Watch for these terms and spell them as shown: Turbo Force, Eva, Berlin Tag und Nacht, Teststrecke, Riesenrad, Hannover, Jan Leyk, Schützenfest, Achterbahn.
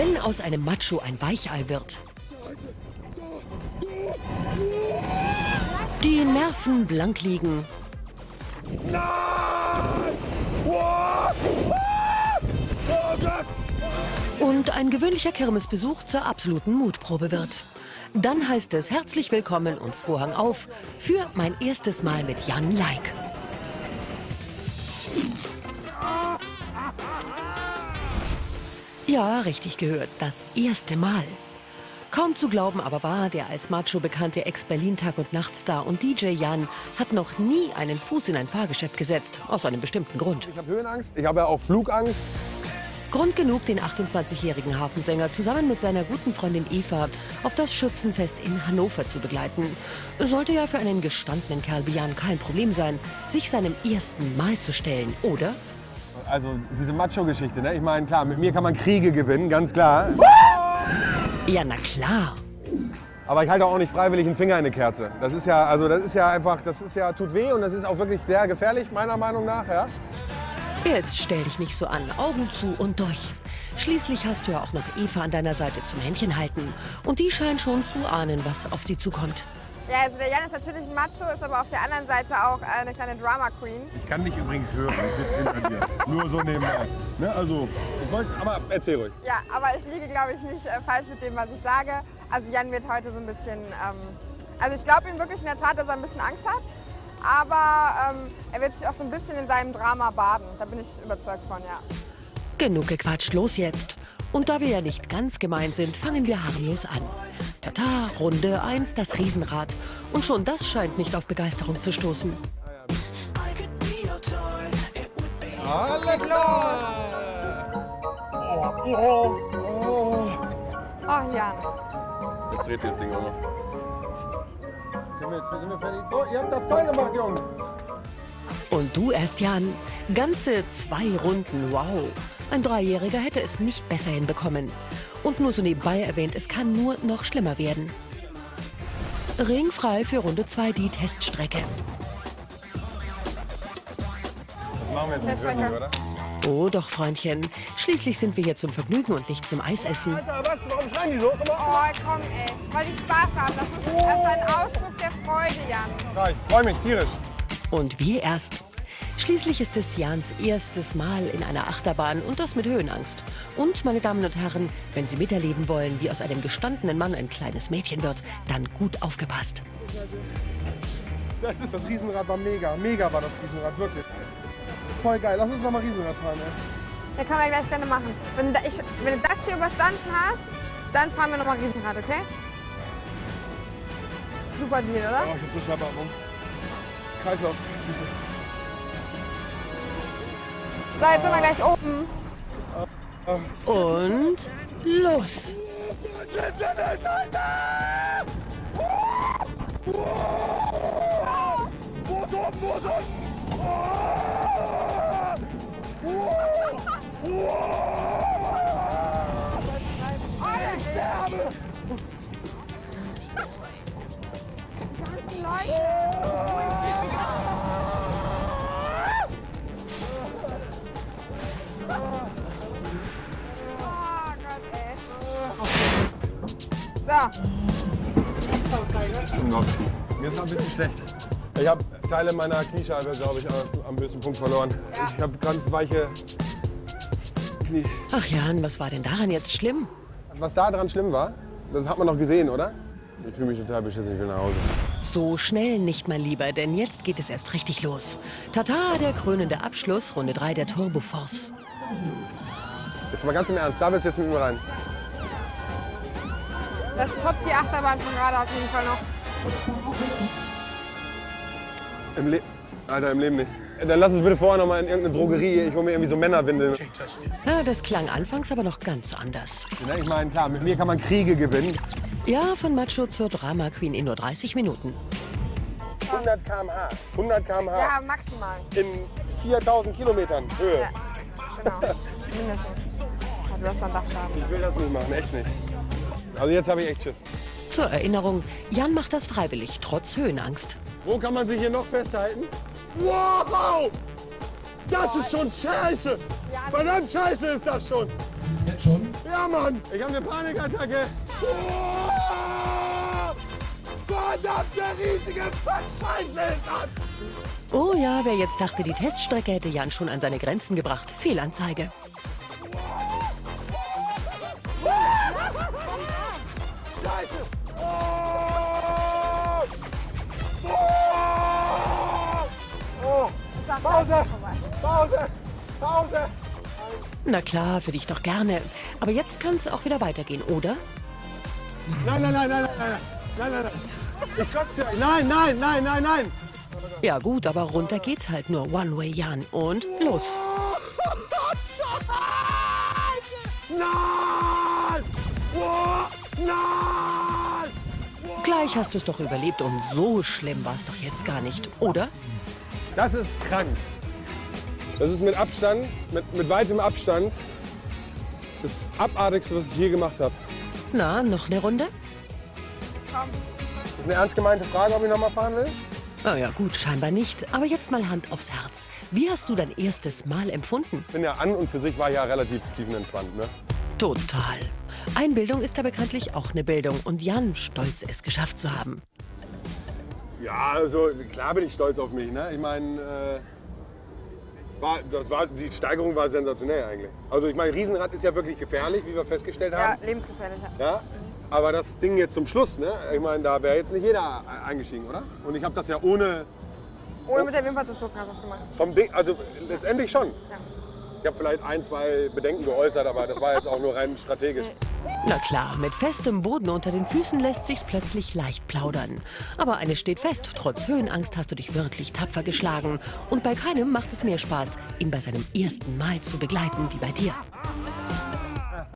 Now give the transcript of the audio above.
Wenn aus einem Macho ein Weichei wird. Die Nerven blank liegen. Und ein gewöhnlicher Kirmesbesuch zur absoluten Mutprobe wird. Dann heißt es herzlich willkommen und Vorhang auf für mein erstes Mal mit Jan Leyk. Ja, richtig gehört, das erste Mal. Kaum zu glauben aber war, der als Macho bekannte Ex-Berlin-Tag- und Nachtstar und DJ Jan hat noch nie einen Fuß in ein Fahrgeschäft gesetzt, aus einem bestimmten Grund. Ich habe Höhenangst, ich habe ja auch Flugangst. Grund genug, den 28-jährigen Hafensänger zusammen mit seiner guten Freundin Eva auf das Schützenfest in Hannover zu begleiten. Sollte ja für einen gestandenen Kerl wie Jan kein Problem sein, sich seinem ersten Mal zu stellen, oder? Also diese Macho-Geschichte, ne? Ich meine, klar, mit mir kann man Kriege gewinnen, ganz klar. Ja, na klar. Aber ich halte auch nicht freiwillig einen Finger in eine Kerze. Das ist ja, also das ist ja einfach, das ist ja, tut weh und das ist auch wirklich sehr gefährlich, meiner Meinung nach, ja. Jetzt stell dich nicht so an, Augen zu und durch. Schließlich hast du ja auch noch Eva an deiner Seite zum Händchen halten. Und die scheint schon zu ahnen, was auf sie zukommt. Ja, also der Jan ist natürlich ein Macho, ist aber auf der anderen Seite auch eine kleine Drama-Queen. Ich kann dich übrigens hören, ich sitze hinter dir. Nur so nebenbei. Ne, also, ich wollte, aber erzähl ruhig. Ja, aber ich liege, glaube ich, nicht falsch mit dem, was ich sage. Also Jan wird heute so ein bisschen, also ich glaube ihm wirklich in der Tat, dass er ein bisschen Angst hat. Aber er wird sich auch so ein bisschen in seinem Drama baden. Da bin ich überzeugt von, ja. Genug gequatscht, los jetzt. Und da wir ja nicht ganz gemein sind, fangen wir harmlos an. Tada, Runde 1, das Riesenrad. Und schon das scheint nicht auf Begeisterung zu stoßen. Ja, let's go! Oh, oh, oh. Oh Jan. Jetzt dreht sich das Ding um. Sind wir fertig? Oh, ihr habt das toll gemacht, Jungs. Und du erst, Jan. Ganze 2 Runden, wow. Ein 3-Jähriger hätte es nicht besser hinbekommen. Und nur so nebenbei erwähnt, es kann nur noch schlimmer werden. Ringfrei für Runde 2, die Teststrecke. Das machen wir jetzt nicht wirklich, oder? Oh doch, Freundchen. Schließlich sind wir hier zum Vergnügen und nicht zum Eisessen. Alter, was? Warum schreien die so? Oh, komm, ey. Weil die Spaß haben. Das ist ein Ausdruck der Freude, Jan. Ja, ich freue mich tierisch. Und wir erst. Schließlich ist es Jans erstes Mal in einer Achterbahn und das mit Höhenangst. Und, meine Damen und Herren, wenn Sie miterleben wollen, wie aus einem gestandenen Mann ein kleines Mädchen wird, dann gut aufgepasst. Das Riesenrad war mega, mega war das Riesenrad, wirklich. Voll geil, lass uns nochmal Riesenrad fahren, ey. Ja, kann man ja gleich gerne machen. Wenn du das hier überstanden hast, dann fahren wir nochmal Riesenrad, okay? Super Deal, oder? Oh, ich hab so Schnappatmung. Kreislauf. So, jetzt sind wir gleich oben. Und los! Mir ist noch ein bisschen schlecht. Ich habe Teile meiner Kniescheibe, glaube ich, am höchsten Punkt verloren. Ja. Ich habe ganz weiche Knie. Ach Jan, was war denn daran jetzt schlimm? Was daran schlimm war, das hat man noch gesehen, oder? Ich fühle mich total beschissen, ich will nach Hause. So schnell nicht, mein Lieber, denn jetzt geht es erst richtig los. Tata, der krönende Abschluss, Runde 3 der Turbo Force. Jetzt mal ganz im Ernst, da willst du jetzt mit mir rein. Das toppt die Achterbahn von gerade auf jeden Fall noch. Alter, im Leben nicht. Dann lass uns bitte vorher noch mal in irgendeine Drogerie. Ich hole mir irgendwie so Männerwindeln. Ja, das klang anfangs aber noch ganz anders. Ich meine, klar, mit mir kann man Kriege gewinnen. Ja, von Macho zur Drama Queen in nur 30 Minuten. 100 km/h. 100 km/h. Ja, maximal. In 4000 Kilometern Höhe. Ja, genau. Du hast dann Dachschaden. Ich will das nicht machen, echt nicht. Also jetzt habe ich echt Schiss. Zur Erinnerung, Jan macht das freiwillig, trotz Höhenangst. Wo kann man sich hier noch festhalten? Wow! Das ist schon scheiße! Verdammt scheiße ist das schon! Jetzt schon? Ja, Mann! Ich habe eine Panikattacke! Oh! Verdammt, der riesige Fackscheiße ist ab! Oh ja, wer jetzt dachte, die Teststrecke hätte Jan schon an seine Grenzen gebracht. Fehlanzeige. Scheiße! Oh! Oh! Oh! Pause! Pause! Pause! Na klar, für dich doch gerne. Aber jetzt kann es auch wieder weitergehen, oder? Nein, nein, nein, nein, nein, nein, nein, nein, nein. Ich komm dir. Nein, nein, nein, nein, nein. Ja gut, aber runter geht's halt nur. One way, Jan. Und los. Nein! Nein! Gleich hast du es doch überlebt und so schlimm war es doch jetzt gar nicht, oder? Das ist krank. Das ist mit Abstand, mit weitem Abstand das Abartigste, was ich je gemacht habe. Na, noch eine Runde? Das ist eine ernst gemeinte Frage, ob ich noch mal fahren will? Na ja, gut, scheinbar nicht. Aber jetzt mal Hand aufs Herz. Wie hast du dein erstes Mal empfunden? Ich bin ja an und für sich war ich ja relativ tiefenentspannt, ne? Total. Einbildung ist da bekanntlich auch eine Bildung. Und Jan stolz, es geschafft zu haben. Ja, also klar bin ich stolz auf mich, ne? Ich meine, die Steigerung war sensationell eigentlich. Also ich meine, Riesenrad ist ja wirklich gefährlich, wie wir festgestellt haben. Ja, lebensgefährlich. Ja? Aber das Ding jetzt zum Schluss, ne? Ich meine, da wäre jetzt nicht jeder eingestiegen, oder? Und ich habe das ja ohne... Ohne mit der Wimper zu zucken hast du das gemacht. Vom Ding, also letztendlich schon. Ja. Ich habe vielleicht ein, zwei Bedenken geäußert, aber das war jetzt auch nur rein strategisch. Na klar, mit festem Boden unter den Füßen lässt sich's plötzlich leicht plaudern. Aber eines steht fest, trotz Höhenangst hast du dich wirklich tapfer geschlagen. Und bei keinem macht es mehr Spaß, ihn bei seinem ersten Mal zu begleiten, wie bei dir.